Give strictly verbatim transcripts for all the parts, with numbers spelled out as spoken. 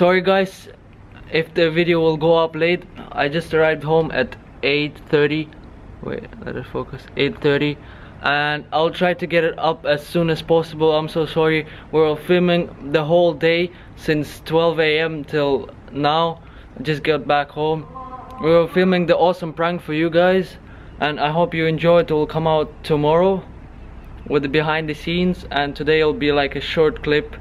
Sorry guys if the video will go up late. I just arrived home at eight thirty. Wait, let it focus. eight thirty, and I'll try to get it up as soon as possible. I'm so sorry. We're filming the whole day since twelve A M till now. I just got back home. We were filming the awesome prank for you guys, and I hope you enjoy it. It will come out tomorrow with the behind the scenes, and today it'll be like a short clip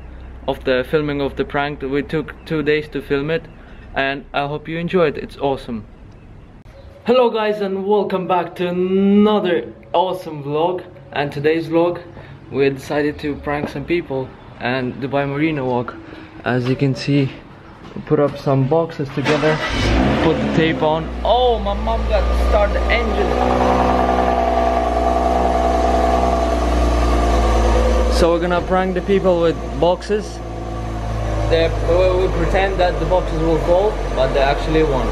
of the filming of the prank. We took two days to film it, and I hope you enjoyed it. It's awesome. Hello guys, and welcome back to another awesome vlog. And today's vlog, we decided to prank some people and Dubai Marina walk. As you can see, we put up some boxes together, put the tape on. Oh, my mom got to start the engine. So we're gonna prank the people with boxes. They, we pretend that the boxes will fall, but they actually won't.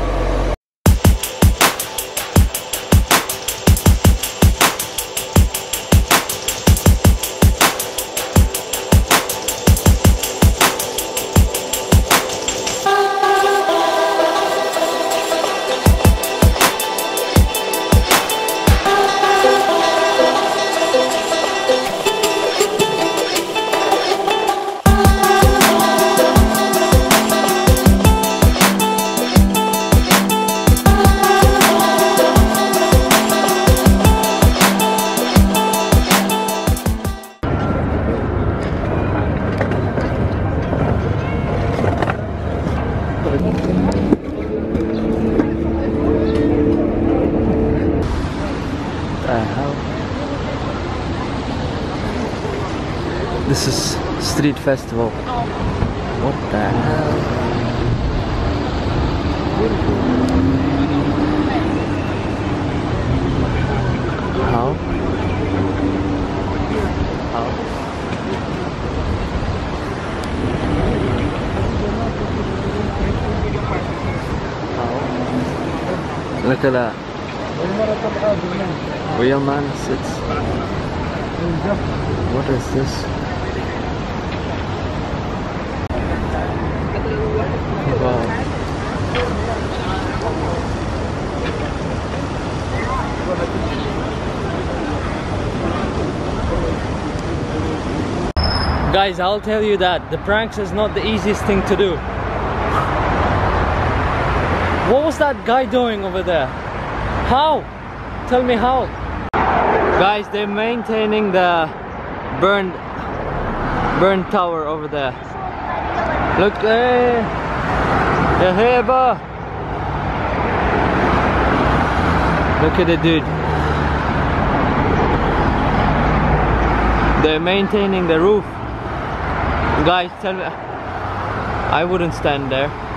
This is street festival. What the hell? How? How? Look at that. Real man sits. What is this? Guys, I'll tell you that the pranks is not the easiest thing to do. What was that guy doing over there? How? Tell me how. Guys, they're maintaining the burned burned tower over there. Look, hey, hey, bro. Look at the dude. They're maintaining the roof. Guys, tell me, I wouldn't stand there.